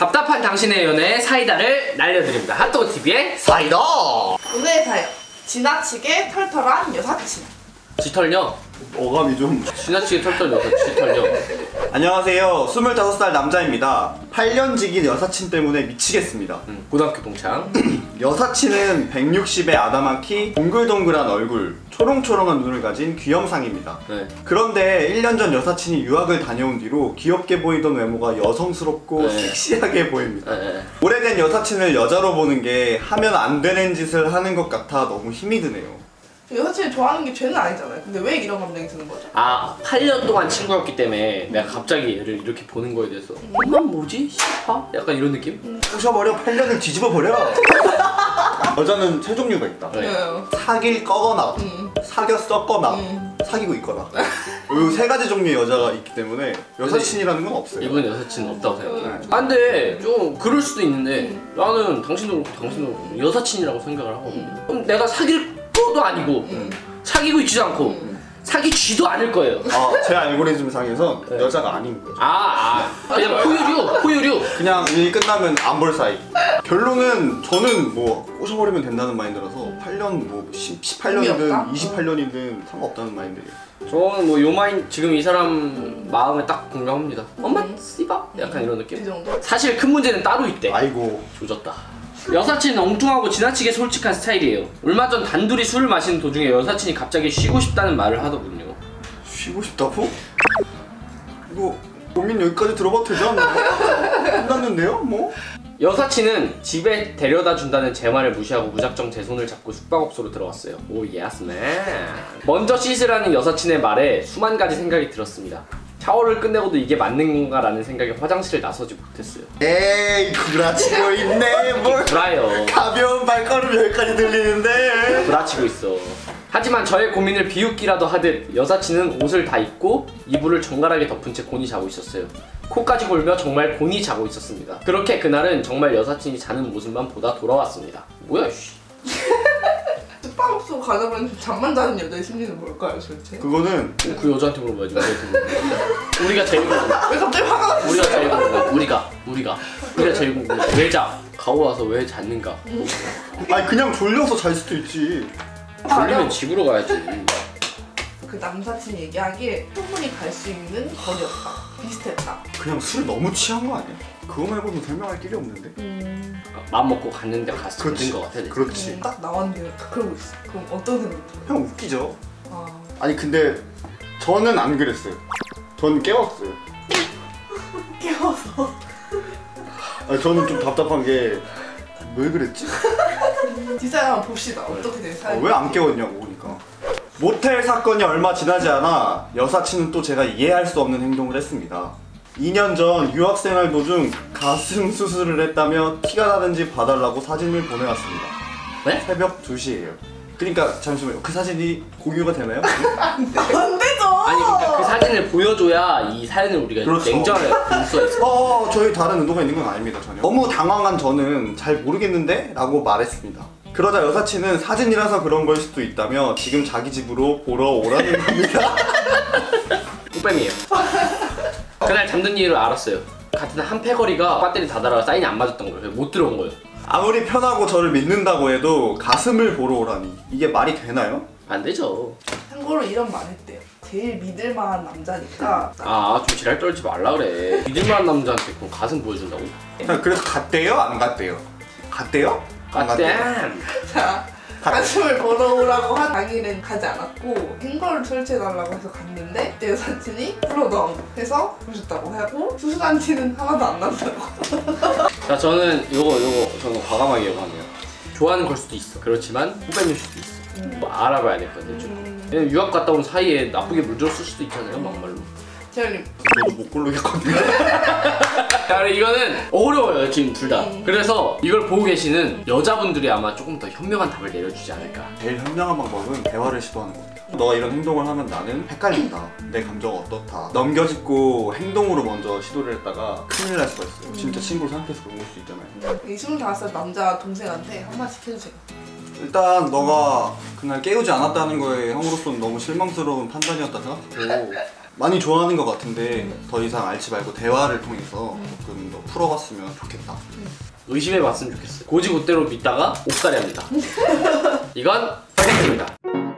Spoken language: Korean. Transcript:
답답한 당신의 연애에 사이다를 날려드립니다. 핫도그TV의 사이다! 오늘 사연, 지나치게 털털한 여사친. 지털녀? 어감이 좀... 지나치게 털털 여사, 지털녀. 안녕하세요, 25살 남자입니다. 8년 지기 여사친 때문에 미치겠습니다. 고등학교 동창. 여사친은 160에 아담한 키, 동글동글한 얼굴, 초롱초롱한 눈을 가진 귀염상입니다. 네. 그런데 1년 전 여사친이 유학을 다녀온 뒤로 귀엽게 보이던 외모가 여성스럽고 네. 섹시하게 보입니다. 네. 오래된 여사친을 여자로 보는 게 하면 안 되는 짓을 하는 것 같아 너무 힘이 드네요. 여사친을 좋아하는 게 죄는 아니잖아요. 근데 왜 이런 감정이 드는 거죠? 아, 8년 동안 친구였기 때문에 내가 갑자기 얘를 이렇게 보는 거에 대해서 이건 뭐지? 싫어? 약간 이런 느낌? 부셔버려, 8년을 뒤집어버려. 여자는 세 종류가 있다. 네. 사귈 거거나 사귀었었거나 사귀고 있거나 이 세 가지 종류의 여자가 있기 때문에 여사친이라는 건 없어요. 이번 여사친은 없다고 생각해요. 아, 근데 좀 그럴 수도 있는데 나는 당신도 그렇고 당신도 그렇고 여사친이라고 생각을 하거든요. 그럼 내가 사귈 도 아니고 사귀고 있지도 않고 사귀지도 않을 거예요. 아, 제 알고리즘 상에서 네. 여자가 아닌 거죠. 그냥 포유류. 그냥 일 끝나면 안 볼 사이. 결론은 저는 뭐 꼬셔버리면 된다는 마인드라서 8년 뭐 18년이든 28년이든 상관없다는 마인드예요. 저는 뭐 요 마인 지금 이 사람 마음에 딱 공감합니다. 엄마 씨바 약간 이런 느낌. 그 정도? 사실 큰 문제는 따로 있대. 아이고 조졌다. 여사친은 엉뚱하고 지나치게 솔직한 스타일이에요. 얼마 전 단둘이 술을 마시는 도중에 여사친이 갑자기 쉬고 싶다는 말을 하더군요. 쉬고 싶다고? 이거 고민 여기까지 들어봐도 되지 않나요? 끝났는데요? 뭐? 여사친은 집에 데려다 준다는 제 말을 무시하고 무작정 제 손을 잡고 숙박업소로 들어갔어요. 오 예스맨. 먼저 씻으라는 여사친의 말에 수만 가지 생각이 들었습니다. 샤워를 끝내고도 이게 맞는 건가 라는 생각에 화장실을 나서지 못했어요. 에이 구라치고 있네. 뭘 구라요. 가벼운 발걸음 여기까지 들리는데 구라치고 있어. 하지만 저의 고민을 비웃기라도 하듯 여사친은 옷을 다 입고 이불을 정갈하게 덮은 채 곤히 자고 있었어요. 코까지 골며 정말 곤히 자고 있었습니다. 그렇게 그날은 정말 여사친이 자는 모습만 보다 돌아왔습니다. 뭐야 씨. 숙박업소 가자면 잠만 자는 여자의 심리는 뭘까요 도대체? 그거는 그 여자한테 물어봐야지. 우리가 제일 궁금해. 왜 갑자기 화가 났어? 우리가 제일 궁금해. 우리가 제일 궁금해. 왜 자? 가고 와서 왜 잤는가? 아니 그냥 졸려서 잘 수도 있지. 졸리면 집으로 가야지. 그 남사친 얘기하기에 충분히 갈 수 있는 거리였다. 비슷했다. 그냥 술 너무 취한 거 아니야? 그거 말고는 설명할 길이 없는데? 맘 먹고 갔는데 가서 그런 거 같아. 그렇지. 딱 나왔는데 그러고 있어. 그럼 어떤 생각 들어요? 형 웃기죠? 아. 아니 근데 저는 안 그랬어요. 저는 깨웠어요. 깨워서? 아니 저는 좀 답답한 게 왜 그랬지? 뒷사연 한번 봅시다. 어떻게 된 사연? 왜 안 깨웠냐고 보니까. 모텔 사건이 얼마 지나지 않아 여사친은 또 제가 이해할 수 없는 행동을 했습니다. 2년 전 유학생활 도중 가슴 수술을 했다며 티가 나는지 봐달라고 사진을 보내왔습니다. 네? 새벽 2시에요. 그러니까 잠시만요. 그 사진이 공유가 되나요? 안 되죠! 아니 그러니까 그 사진을 보여줘야 이 사연을 우리가 그렇죠. 냉정하게 볼 수가 있어요. 저희 다른 의도가 있는 건 아닙니다. 전혀. 너무 당황한 저는 잘 모르겠는데? 라고 말했습니다. 그러자 여사친은 사진이라서 그런 걸 수도 있다며 지금 자기 집으로 보러 오라는 겁니다. 꿀뱀이에요. 그날 잠든 이유를 알았어요. 같은 한 패거리가 배터리 다 달아서 사인이 안 맞았던 거예요. 못 들어온 거예요. 아무리 편하고 저를 믿는다고 해도 가슴을 보러 오라니 이게 말이 되나요? 안 되죠. 참고로 이런 말 했대요. 제일 믿을만한 남자니까. 아 좀 지랄 떨지 말라 그래. 믿을만한 남자한테 그럼 가슴 보여준다고? 그래서 갔대요? 안 갔대요? 갔대요? 자, 가슴을 걸어오라고 한 당일은 가지 않았고 행거를 설치해달라고 해서 갔는데 내 여사친이 불러넣어 해서 오셨다고 하고 수술한 티는 하나도 안 난다고. 자, 저는 요거 저는 과감하게 요구하네요. 좋아하는 걸 수도 있어. 그렇지만 후배일 수도 있어. 뭐 알아봐야 될 것 같아요. 왜냐면 유학 갔다 온 사이에 나쁘게 물들었을 수도 있잖아요. 막말로. 재현님 너도 못 고르겠거든요. 이거는 어려워요 지금 둘 다. 그래서 이걸 보고 계시는 여자분들이 아마 조금 더 현명한 답을 내려주지 않을까. 제일 현명한 방법은 대화를 시도하는 겁니다. 너가 이런 행동을 하면 나는 헷갈린다. 내 감정 어떻다. 넘겨짚고 행동으로 먼저 시도를 했다가 큰일 날 수가 있어요. 진짜 친구를 생각해서 그런 걸 수도 있잖아요. 이 25살 남자 동생한테 한마디씩 해주세요. 일단 너가 그날 깨우지 않았다는 거에 형으로서는 너무 실망스러운 판단이었다 생각하고 많이 좋아하는 것 같은데 더 이상 앓지 말고 대화를 통해서 조금 더 풀어봤으면 좋겠다. 의심해봤으면 좋겠어요. 고지고대로 믿다가 옥살이합니다. 이건 선택입니다.